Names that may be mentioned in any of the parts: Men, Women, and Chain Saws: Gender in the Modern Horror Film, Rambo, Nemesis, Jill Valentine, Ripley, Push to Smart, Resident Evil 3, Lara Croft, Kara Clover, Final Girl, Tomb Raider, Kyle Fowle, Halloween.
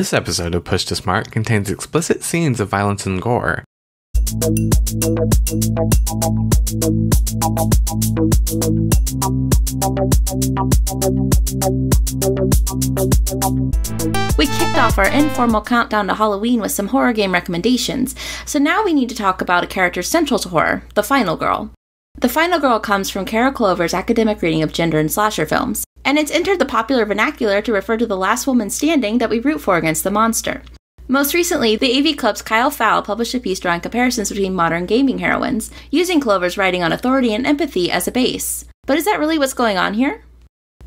This episode of Push to Smart contains explicit scenes of violence and gore. We kicked off our informal countdown to Halloween with some horror game recommendations, so now we need to talk about a character central to horror, the Final Girl. The Final Girl comes from Kara Clover's academic reading of gender and slasher films, and it's entered the popular vernacular to refer to the last woman standing that we root for against the monster. Most recently, the AV Club's Kyle Fowle published a piece drawing comparisons between modern gaming heroines, using Clover's writing on authority and empathy as a base. But is that really what's going on here?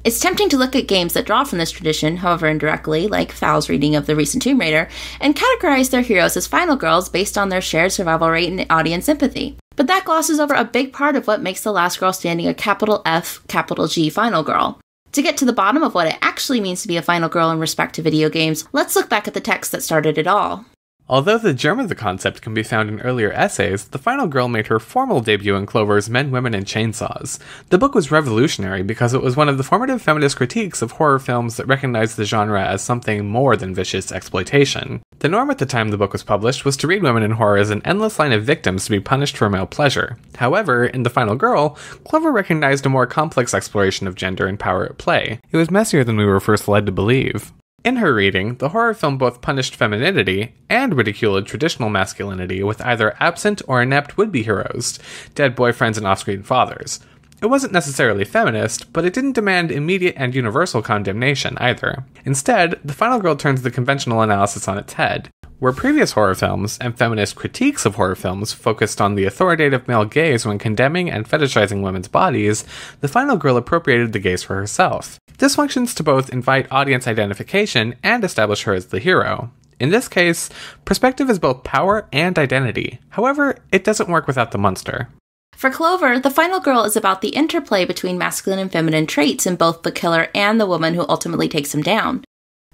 It's tempting to look at games that draw from this tradition, however indirectly, like Fowle's reading of the recent Tomb Raider, and categorize their heroes as final girls based on their shared survival rate and audience empathy. But that glosses over a big part of what makes The Last Girl Standing a capital F, capital G final girl. To get to the bottom of what it actually means to be a final girl in respect to video games, let's look back at the text that started it all. Although the germ of the concept can be found in earlier essays, the Final Girl made her formal debut in Clover's Men, Women and Chain Saws. The book was revolutionary because it was one of the formative feminist critiques of horror films that recognized the genre as something more than vicious exploitation. The norm at the time the book was published was to read women in horror as an endless line of victims to be punished for male pleasure. However, in The Final Girl, Clover recognized a more complex exploration of gender and power at play. It was messier than we were first led to believe. In her reading, the horror film both punished femininity and ridiculed traditional masculinity with either absent or inept would-be heroes, dead boyfriends and off-screen fathers. It wasn't necessarily feminist, but it didn't demand immediate and universal condemnation either. Instead, The Final Girl turns the conventional analysis on its head. Where previous horror films and feminist critiques of horror films focused on the authoritative male gaze when condemning and fetishizing women's bodies, The Final Girl appropriated the gaze for herself. This functions to both invite audience identification and establish her as the hero. In this case, perspective is both power and identity. However, it doesn't work without the monster. For Clover, the Final Girl is about the interplay between masculine and feminine traits in both the killer and the woman who ultimately takes him down.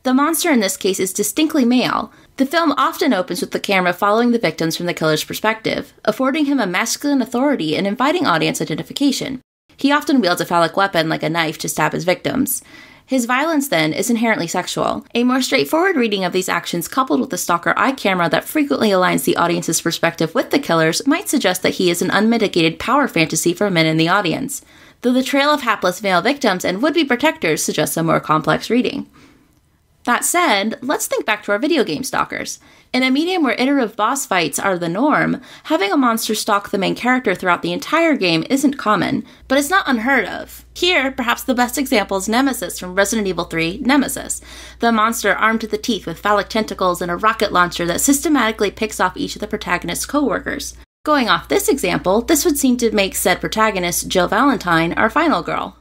The monster in this case is distinctly male. The film often opens with the camera following the victims from the killer's perspective, affording him a masculine authority and inviting audience identification. He often wields a phallic weapon like a knife to stab his victims. His violence, then, is inherently sexual. A more straightforward reading of these actions coupled with the stalker eye camera that frequently aligns the audience's perspective with the killer's might suggest that he is an unmitigated power fantasy for men in the audience, though the trail of hapless male victims and would-be protectors suggests a more complex reading. That said, let's think back to our video game stalkers. In a medium where iterative boss fights are the norm, having a monster stalk the main character throughout the entire game isn't common, but it's not unheard of. Here, perhaps the best example is Nemesis from Resident Evil 3, Nemesis, the monster armed to the teeth with phallic tentacles and a rocket launcher that systematically picks off each of the protagonist's co-workers. Going off this example, this would seem to make said protagonist, Jill Valentine, our final girl.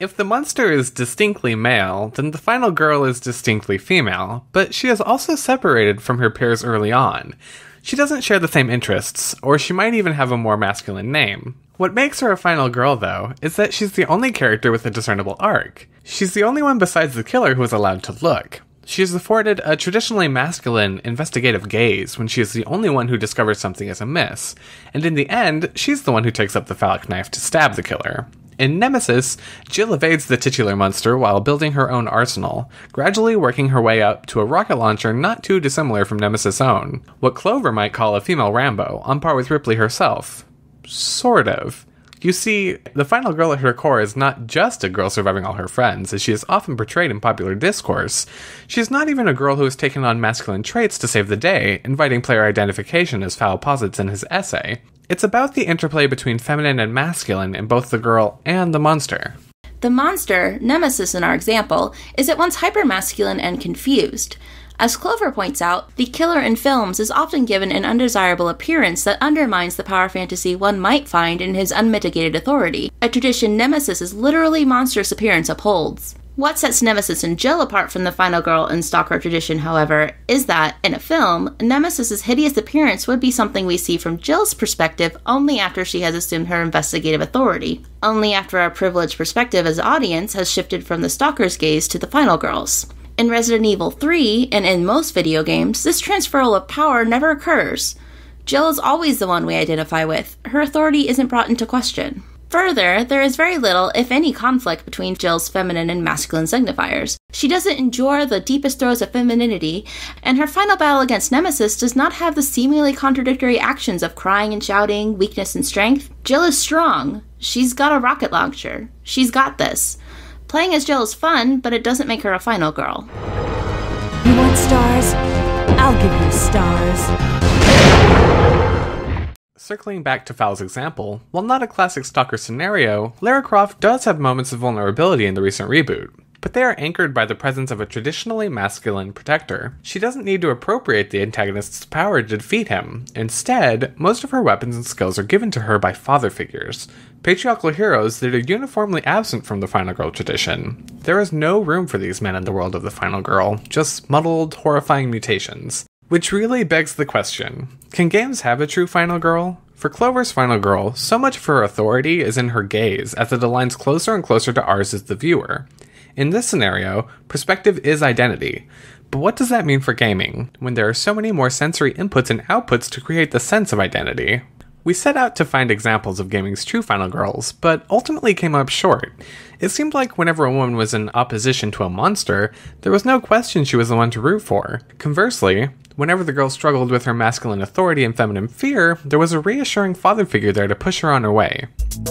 If the monster is distinctly male, then the final girl is distinctly female, but she is also separated from her peers early on. She doesn't share the same interests, or she might even have a more masculine name. What makes her a final girl, though, is that she's the only character with a discernible arc. She's the only one besides the killer who is allowed to look. She is afforded a traditionally masculine, investigative gaze when she is the only one who discovers something is amiss, and in the end, she's the one who takes up the phallic knife to stab the killer. In Nemesis, Jill evades the titular monster while building her own arsenal, gradually working her way up to a rocket launcher not too dissimilar from Nemesis' own, what Clover might call a female Rambo, on par with Ripley herself. Sort of. You see, the final girl at her core is not just a girl surviving all her friends, as she is often portrayed in popular discourse. She's not even a girl who has taken on masculine traits to save the day, inviting player identification as Fowle posits in his essay. It's about the interplay between feminine and masculine in both the girl and the monster. The monster, Nemesis in our example, is at once hypermasculine and confused. As Clover points out, the killer in films is often given an undesirable appearance that undermines the power fantasy one might find in his unmitigated authority, a tradition Nemesis's literally monstrous appearance upholds. What sets Nemesis and Jill apart from the final girl and stalker tradition, however, is that, in a film, Nemesis's hideous appearance would be something we see from Jill's perspective only after she has assumed her investigative authority, only after our privileged perspective as audience has shifted from the stalker's gaze to the final girl's. In Resident Evil 3, and in most video games, this transferal of power never occurs. Jill is always the one we identify with. Her authority isn't brought into question. Further, there is very little, if any, conflict between Jill's feminine and masculine signifiers. She doesn't endure the deepest throes of femininity, and her final battle against Nemesis does not have the seemingly contradictory actions of crying and shouting, weakness and strength. Jill is strong. She's got a rocket launcher. She's got this. Playing as Jill is fun, but it doesn't make her a final girl. You want stars? I'll give you stars. Circling back to Fowle's example, while not a classic stalker scenario, Lara Croft does have moments of vulnerability in the recent reboot, but they are anchored by the presence of a traditionally masculine protector. She doesn't need to appropriate the antagonist's power to defeat him. Instead, most of her weapons and skills are given to her by father figures, patriarchal heroes that are uniformly absent from the Final Girl tradition. There is no room for these men in the world of the Final Girl, just muddled, horrifying mutations. Which really begs the question, can games have a true Final Girl? For Clover's Final Girl, so much of her authority is in her gaze, as it aligns closer and closer to ours as the viewer. In this scenario, perspective is identity. But what does that mean for gaming, when there are so many more sensory inputs and outputs to create the sense of identity? We set out to find examples of gaming's true Final Girls, but ultimately came up short. It seemed like whenever a woman was in opposition to a monster, there was no question she was the one to root for. Conversely, whenever the girl struggled with her masculine authority and feminine fear, there was a reassuring father figure there to push her on her way.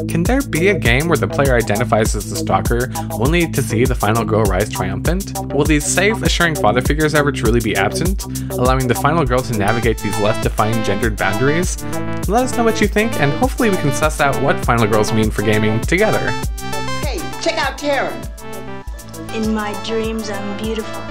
Can there be a game where the player identifies as the stalker only to see the final girl rise triumphant? Will these safe, assuring father figures ever truly be absent, allowing the final girl to navigate these less defined gendered boundaries? Let us know what you think, and hopefully we can suss out what final girls mean for gaming together. Hey, check out Tara! In my dreams, I'm beautiful.